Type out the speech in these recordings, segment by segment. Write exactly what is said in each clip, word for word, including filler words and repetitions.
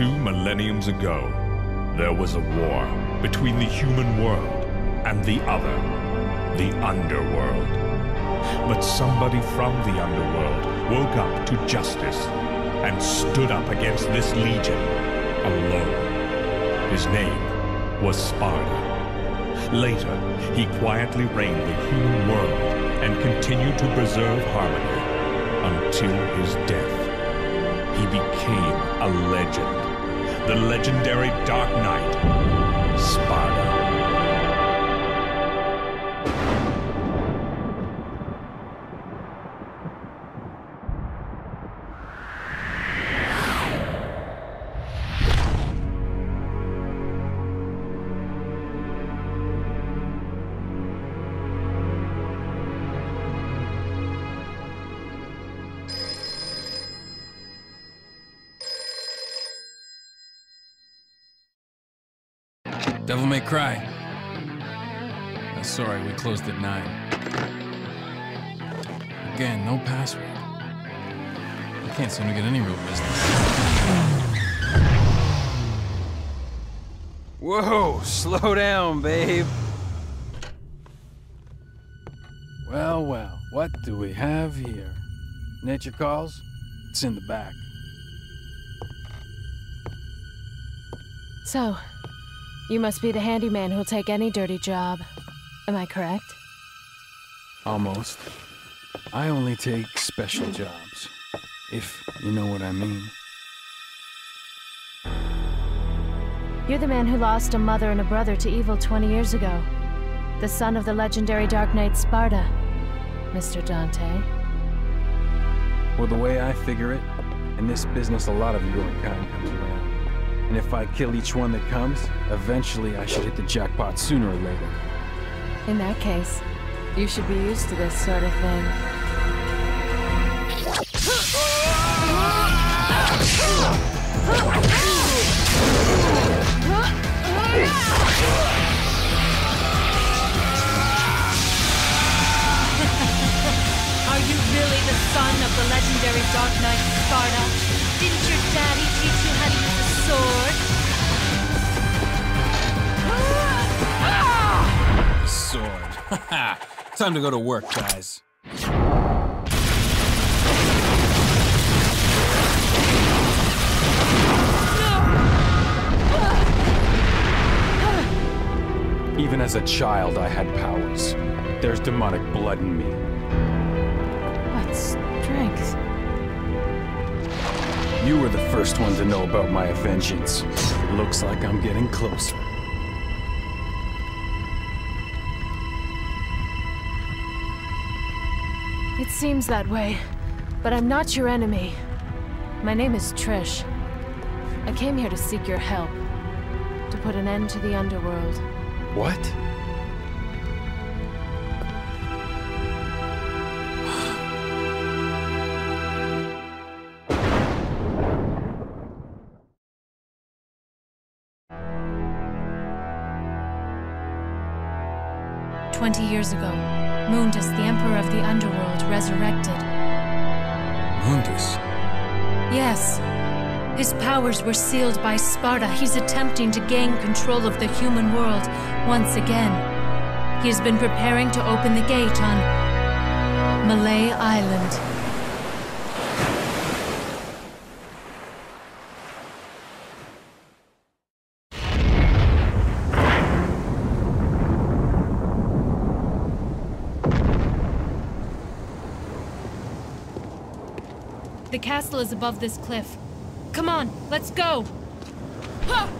Two millenniums ago, there was a war between the human world and the other, the underworld. But somebody from the underworld woke up to justice and stood up against this legion alone. His name was Sparda. Later, he quietly reigned the human world and continued to preserve harmony until his death. He became a legend, the legendary Dark Knight, Sparda. Devil may cry. Oh, sorry, we closed at nine. Again, no password. I can't seem to get any real business. Whoa, slow down, babe. Well, well, what do we have here? Nature calls? It's in the back. So... you must be the handyman who'll take any dirty job. Am I correct? Almost. I only take special jobs, if you know what I mean. You're the man who lost a mother and a brother to evil twenty years ago. The son of the legendary Dark Knight Sparda, Mister Dante. Well, the way I figure it, in this business a lot of your kind comes around. And if I kill each one that comes, eventually I should hit the jackpot sooner or later. In that case, you should be used to this sort of thing. Are you really the son of the legendary Dark Knight Sparda? Didn't your daddy teach you how to use a sword? The sword. Haha. Time to go to work, guys. Even as a child, I had powers. There's demonic blood in me. What strength? You were the first one to know about my vengeance. Looks like I'm getting closer. It seems that way, but I'm not your enemy. My name is Trish. I came here to seek your help, to put an end to the underworld. What? Twenty years ago, Mundus, the Emperor of the Underworld, resurrected. Mundus? Yes. His powers were sealed by Sparda. He's attempting to gain control of the human world once again. He has been preparing to open the gate on Malay Island. The castle is above this cliff. Come on, let's go! Ha!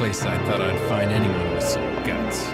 Place I thought I'd find anyone with some guts.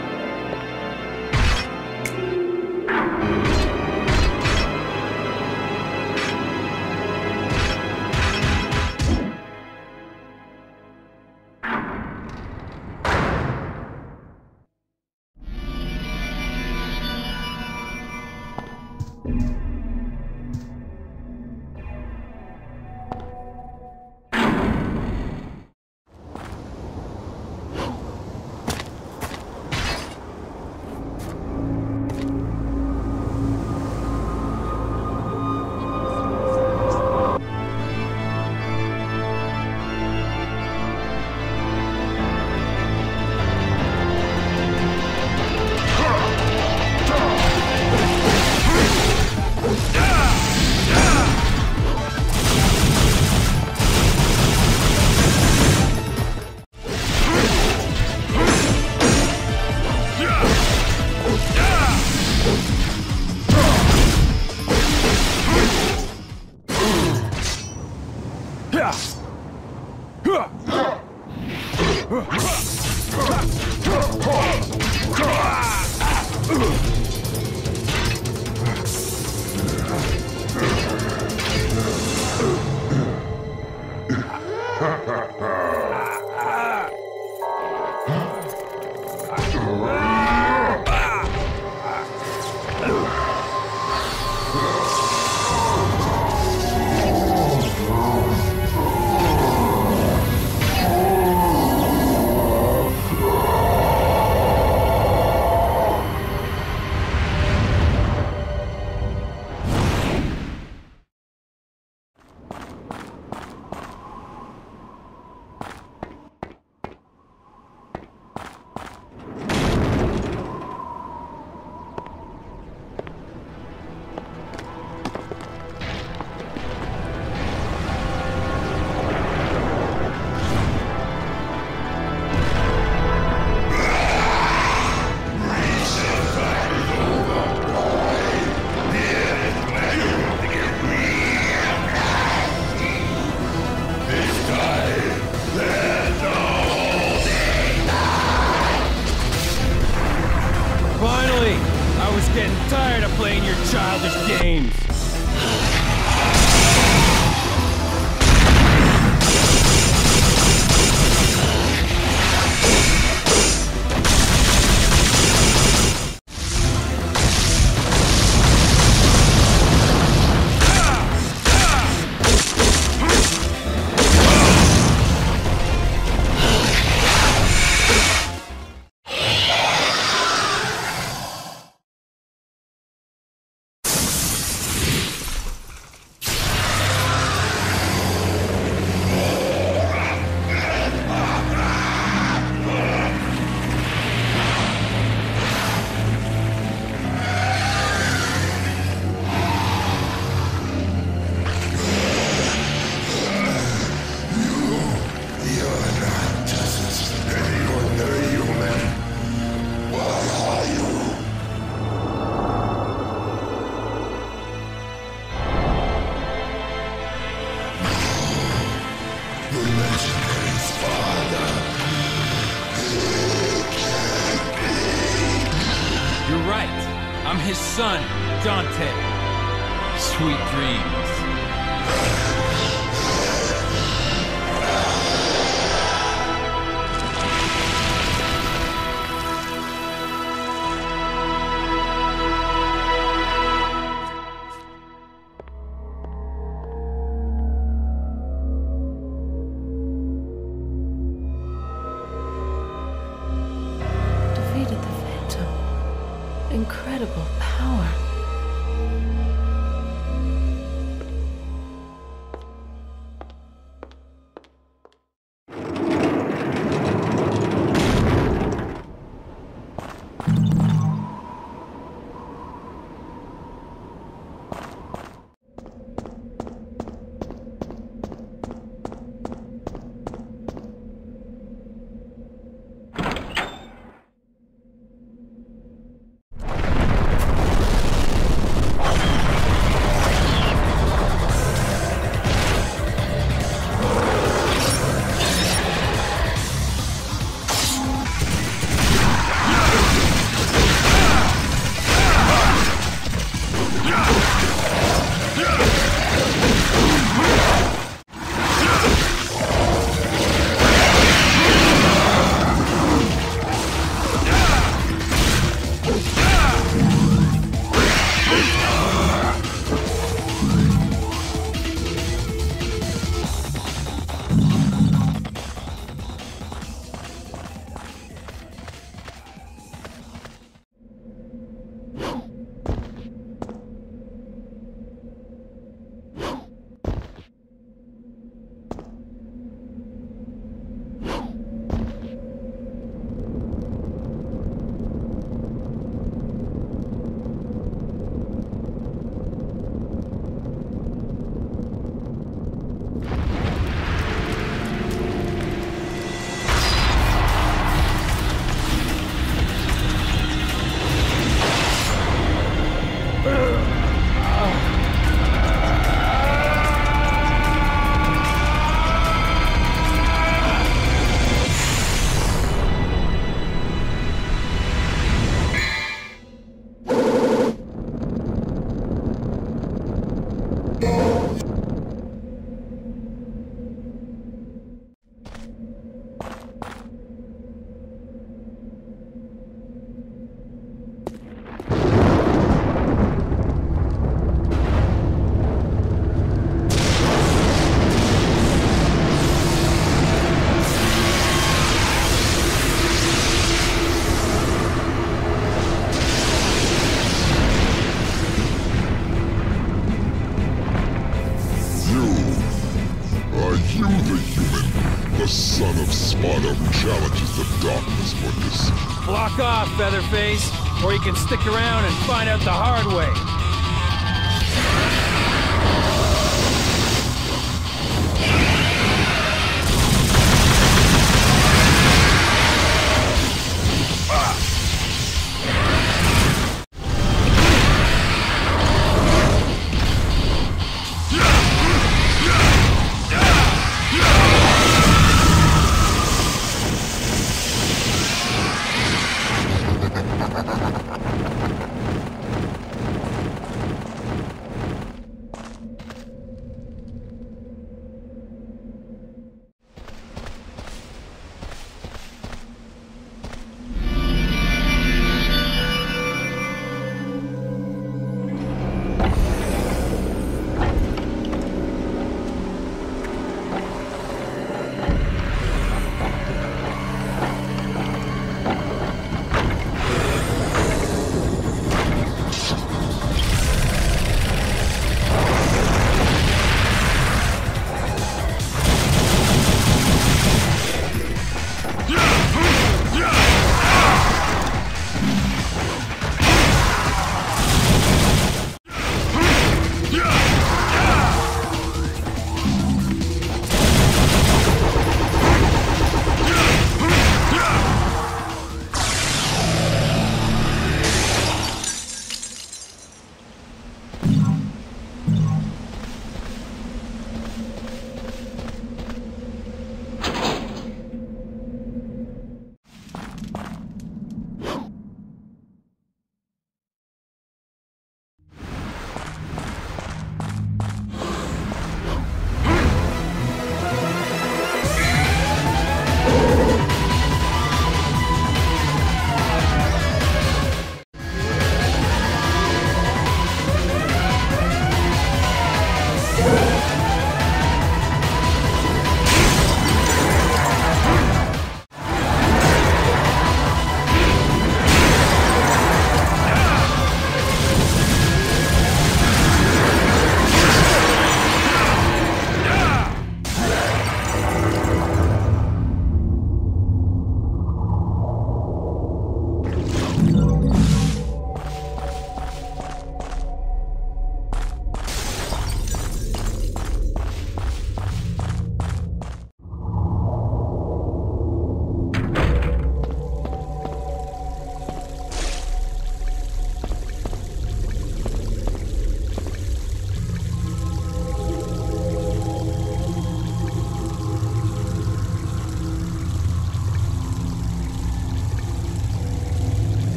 Son, Dante. Sweet dreams. Defeated the Phantom. Incredible power. of Sparda who challenges the darkness for this. Block off, Featherface, or you can stick around and find out the hard way.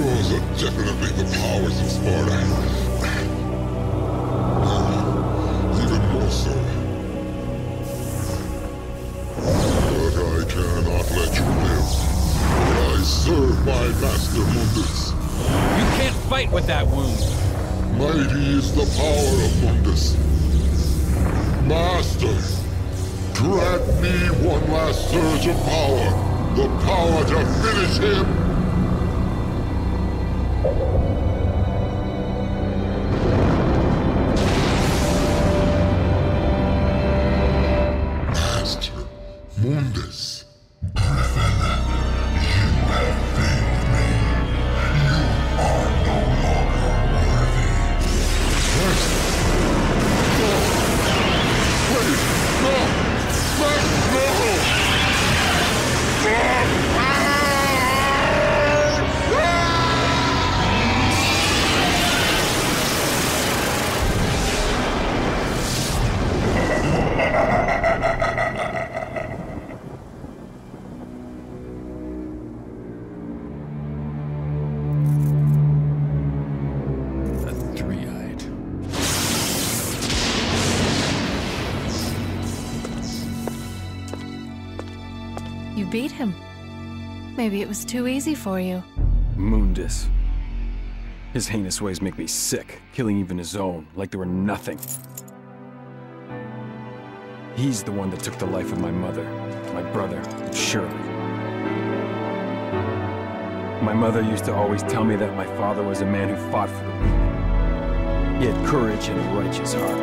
Yours are definitely the powers of Sparda. And even more so. But I cannot let you live. I serve my master Mundus. You can't fight with that wound. Mighty is the power of Mundus. Master, grant me one last surge of power. The power to finish him. Beat him. Maybe it was too easy for you. Mundus. His heinous ways make me sick, killing even his own, like they were nothing. He's the one that took the life of my mother, my brother, Shirley. My mother used to always tell me that my father was a man who fought for the weak. He had courage and a righteous heart.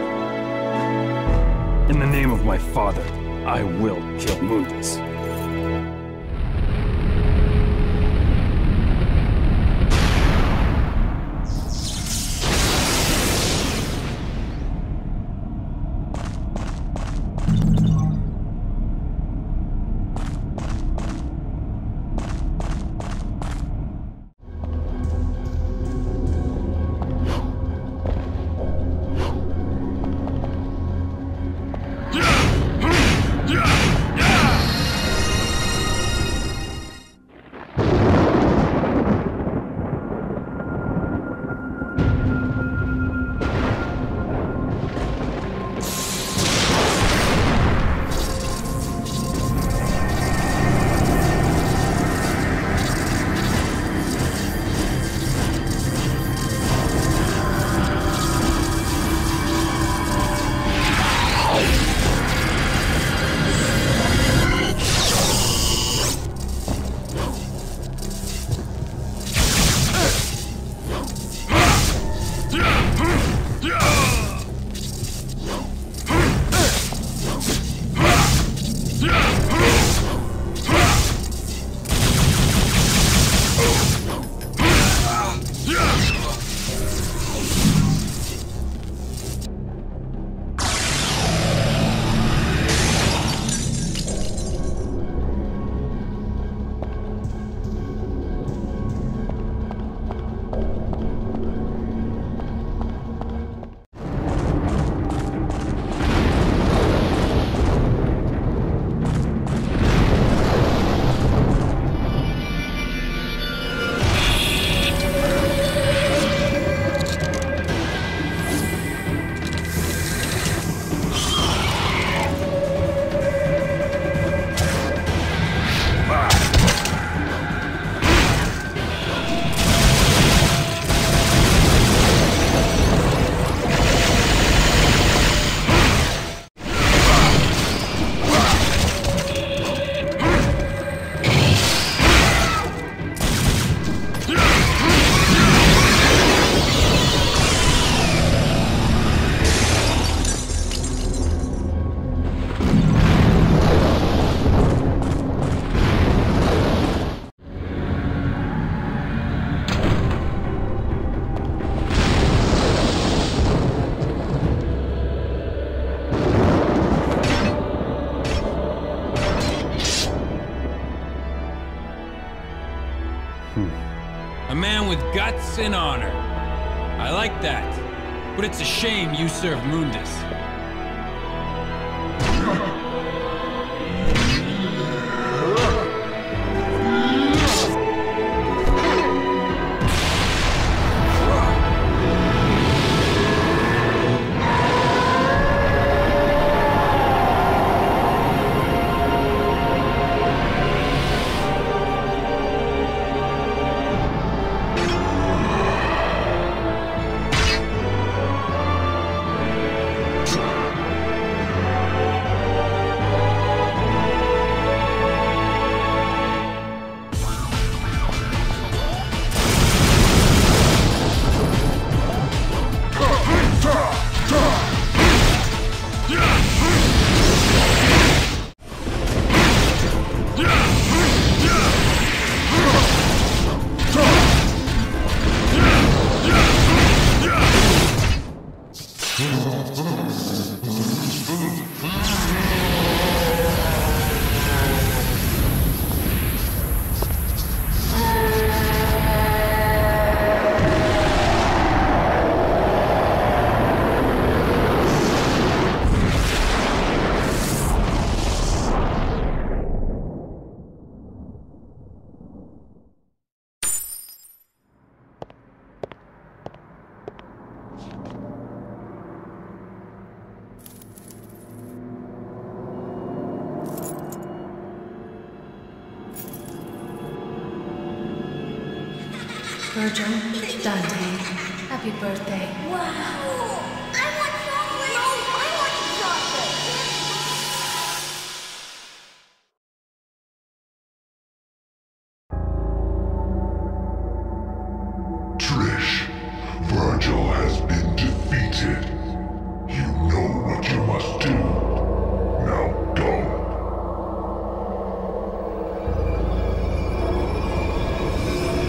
In the name of my father, I will kill Mundus. Guts and honor. I like that. But it's a shame you serve Mundus. Virgil, Dante, happy birthday. Wow! I want chocolate! No, I want chocolate! Trish, Virgil has been defeated. You know what you must do. Now go.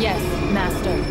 Yes, Master.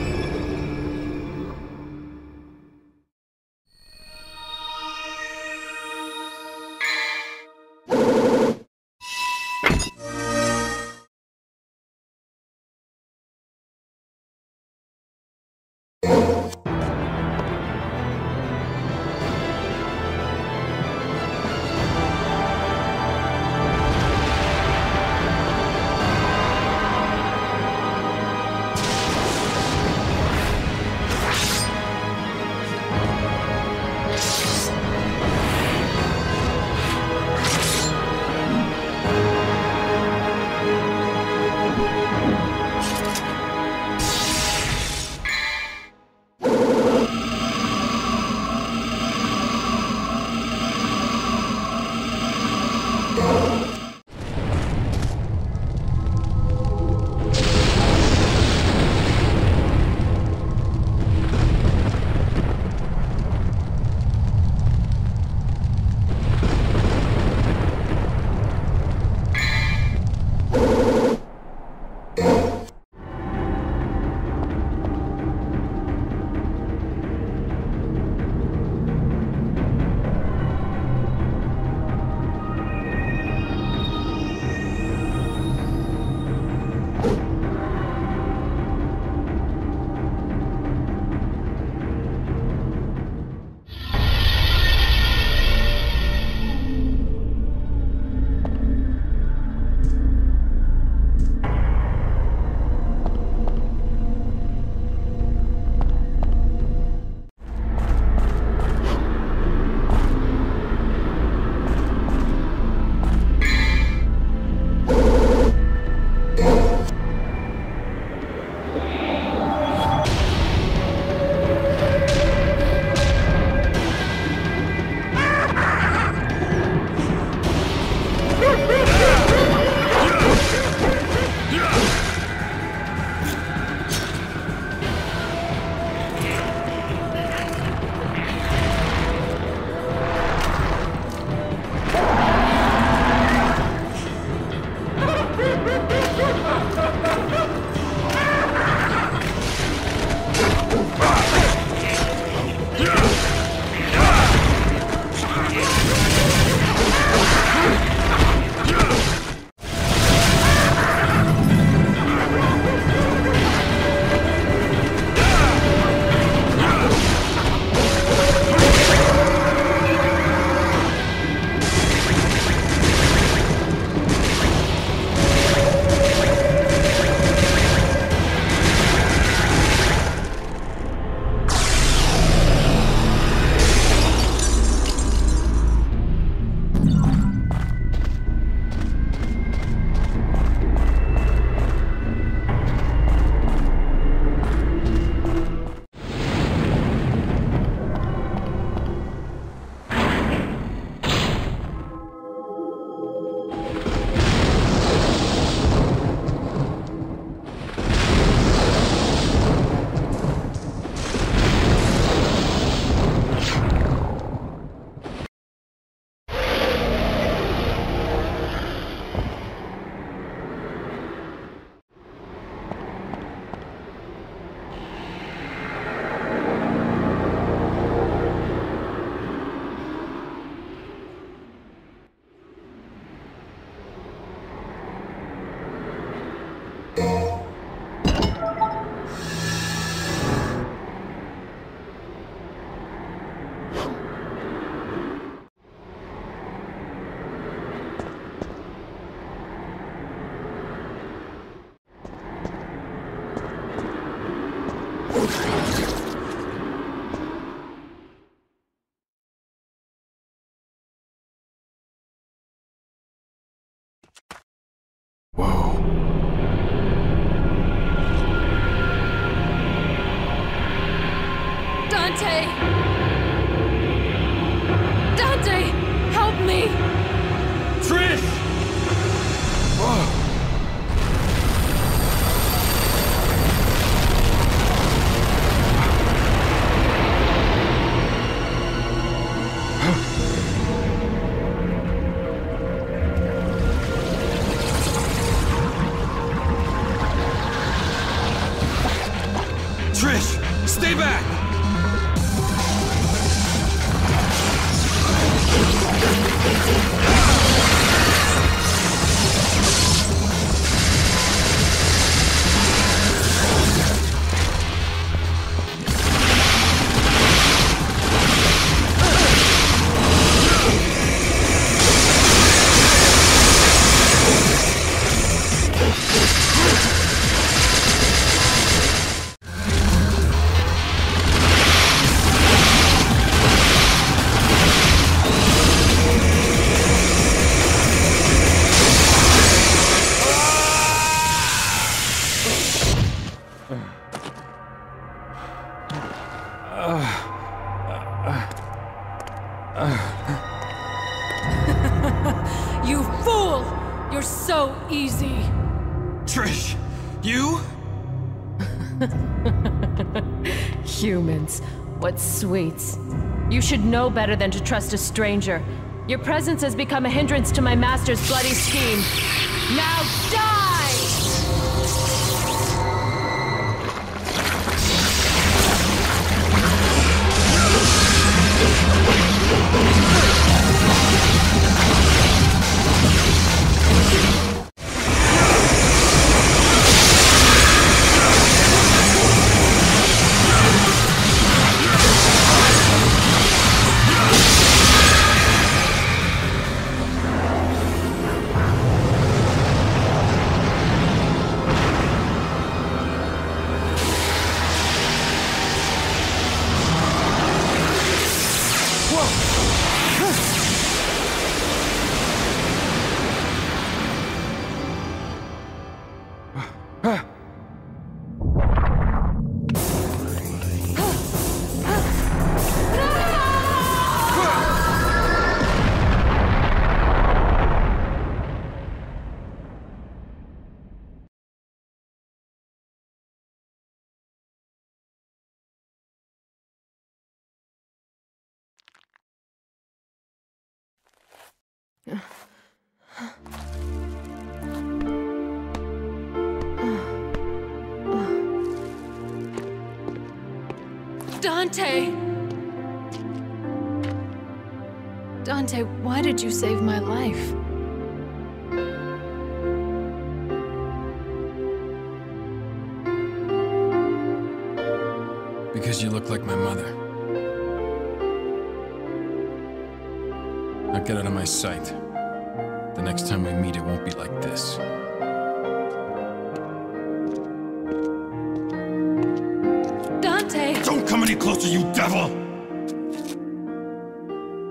Whoa. Dante! Dante! Help me! Trish! Oh. You fool! You're so easy! Trish, you? Humans, what sweets. You should know better than to trust a stranger. Your presence has become a hindrance to my master's bloody scheme. Now die! Dante! Dante, why did you save my life? Because you look like my mother. Now get out of my sight. The next time we meet, it won't be like this. Come any closer, you devil!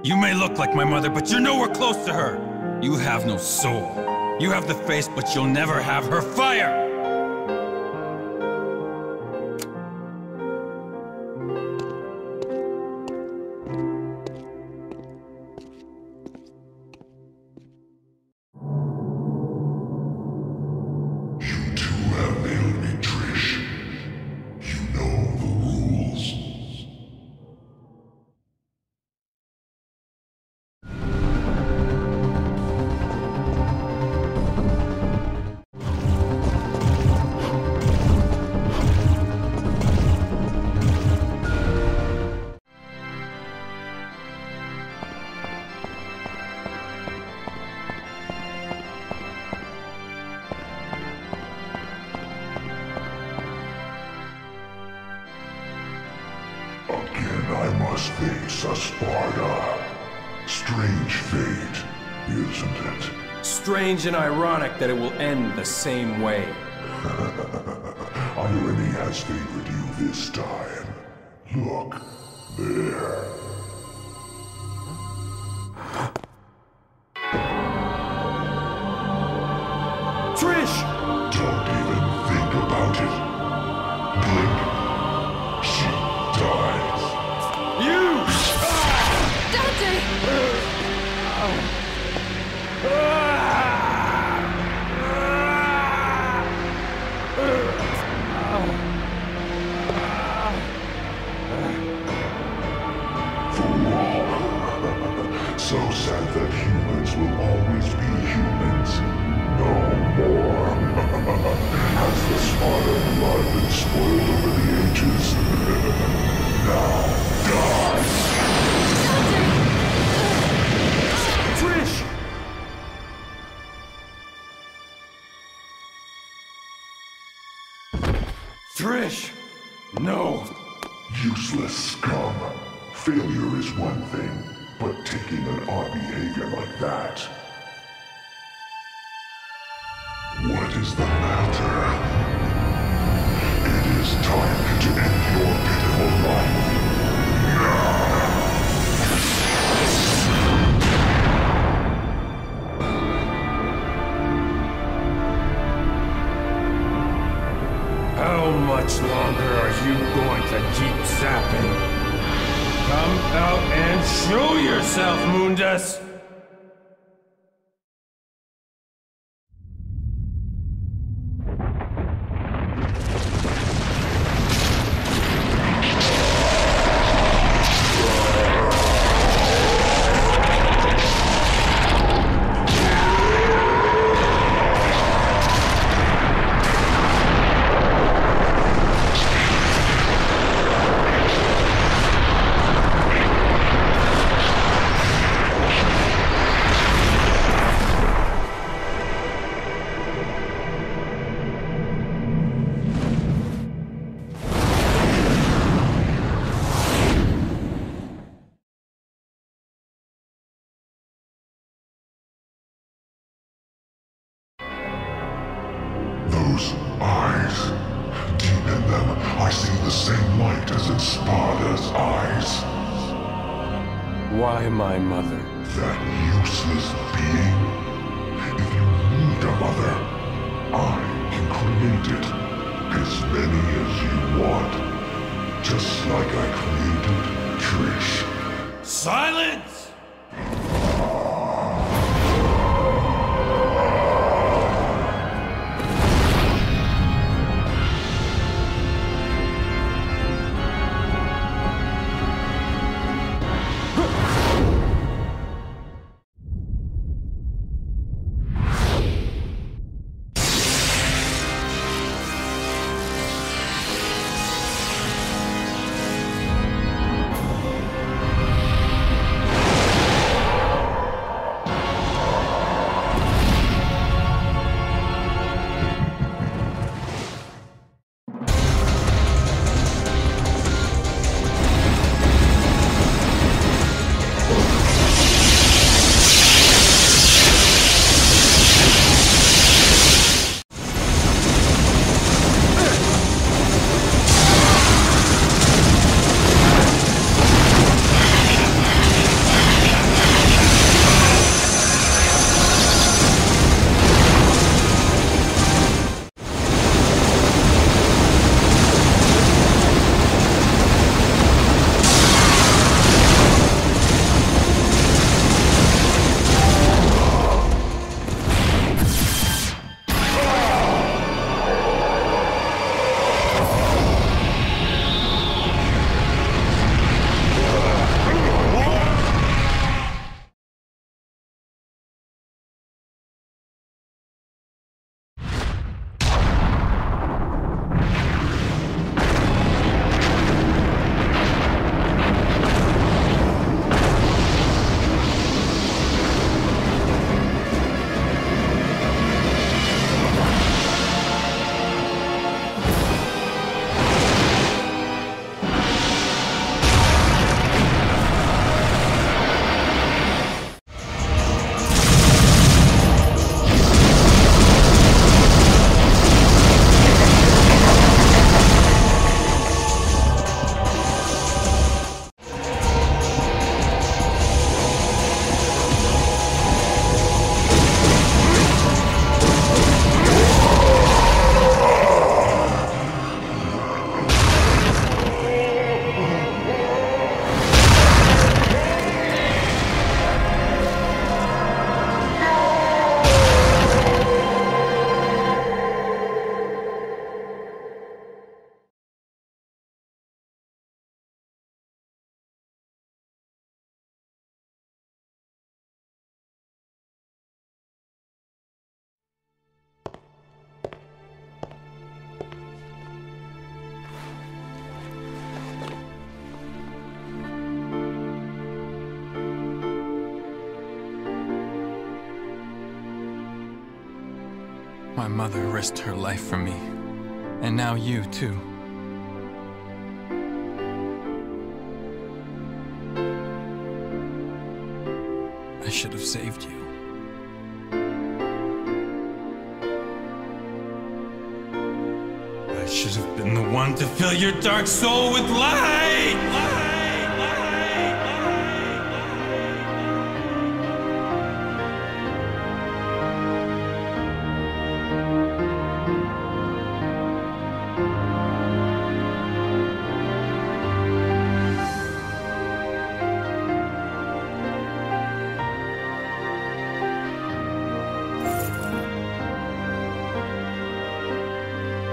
You may look like my mother, but you're nowhere close to her! You have no soul. You have the face, but you'll never have her fire! Face a Sparda. Strange fate, isn't it? Strange and ironic that it will end the same way. Irony has favored you this time. Look there. Trish! Don't even think about it. Blink. She dies. will always be humans. No more. Has the Sparda blood been spoiled over the ages? Now die! Trish! Trish! No! Useless scum. Failure is one thing, but taking an odd behavior like that... What is the matter? It is time to end your pitiful life. Now! How much longer are you going to keep zapping? Come out and show yourself, Mundus! Why my mother? That useless being? If you need a mother, I can create it. As many as you want. Just like I created Trish. Silence! my mother risked her life for me. And now you, too. I should have saved you. I should have been the one to fill your dark soul with light! Light!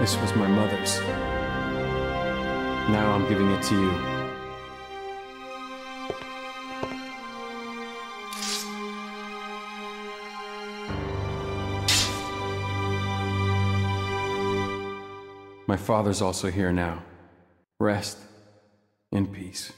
This was my mother's. Now I'm giving it to you. My father's also here now. Rest in peace.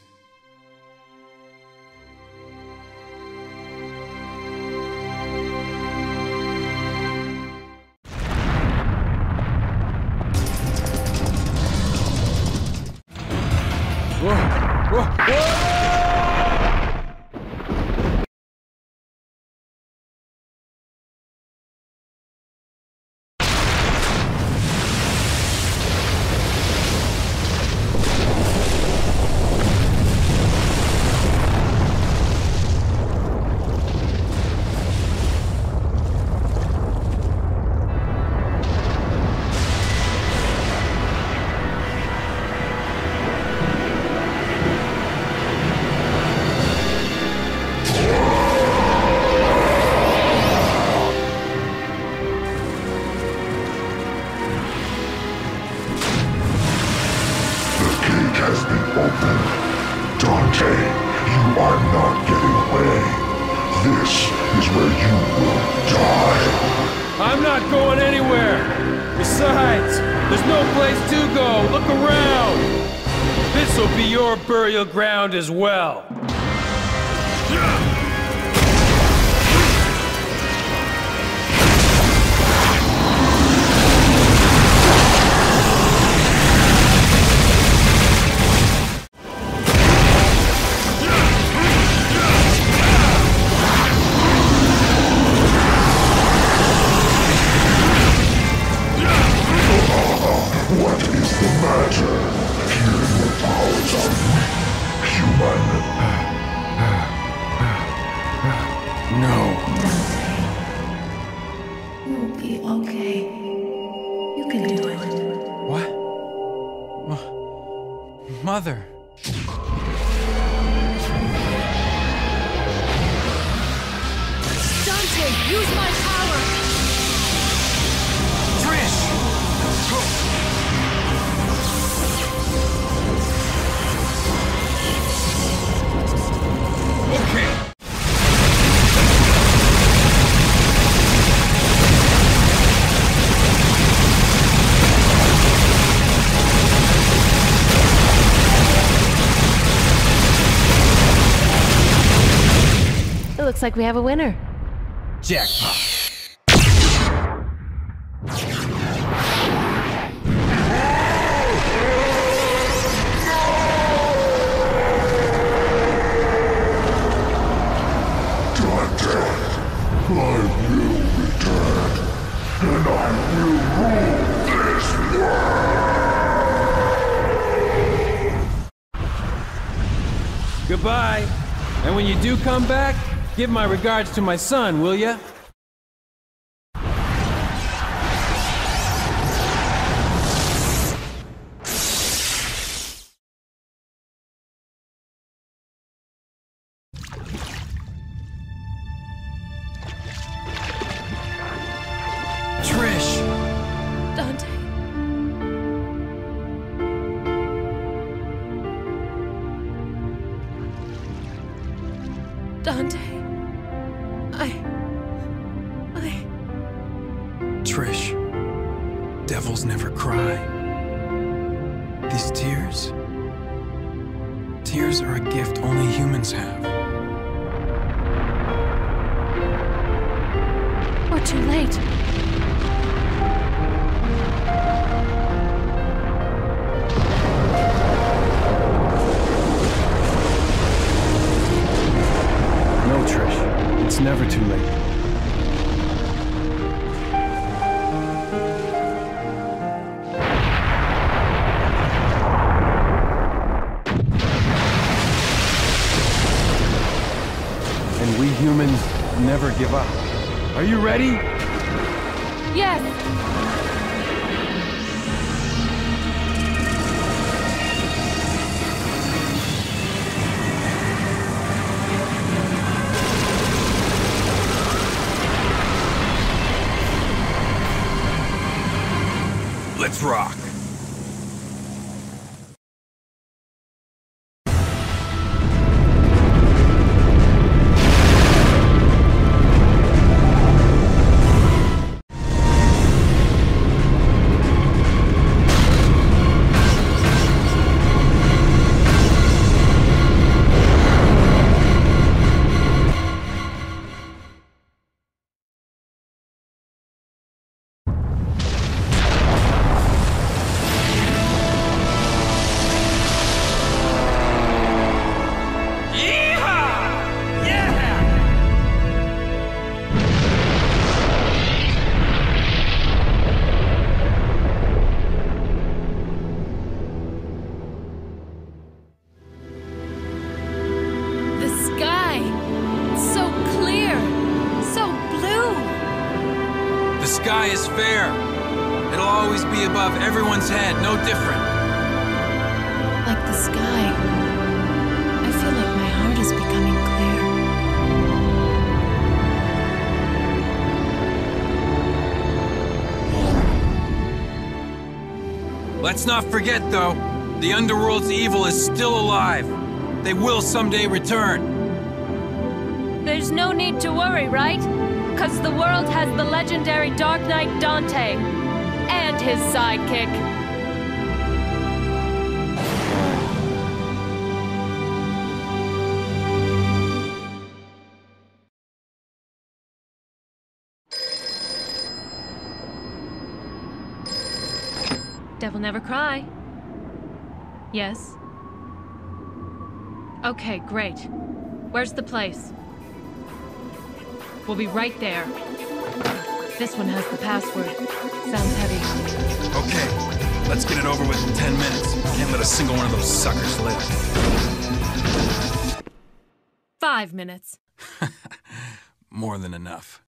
Ground as well. What is the matter? Here your powers are weak. Human. No. You'll be okay. You can do it. What? Mo- Mother. Dante, use my power. Trish. Okay. It looks like we have a winner. Jackpot. Goodbye. And when you do come back, give my regards to my son, will ya? Dante, I, I... Trish, devils never cry. These tears, tears are a gift only humans have. We're too late. It's never too late. Humans never give up. Are you ready? Yes! Let's rock! Let's not forget, though, the Underworld's evil is still alive. They will someday return. There's no need to worry, right? Because the world has the legendary Dark Knight Dante and his sidekick. Devil never cry. Yes. Okay, great. Where's the place? We'll be right there. This one has the password. Sounds heavy. Okay, let's get it over with in ten minutes. Can't let a single one of those suckers live. Five minutes. More than enough.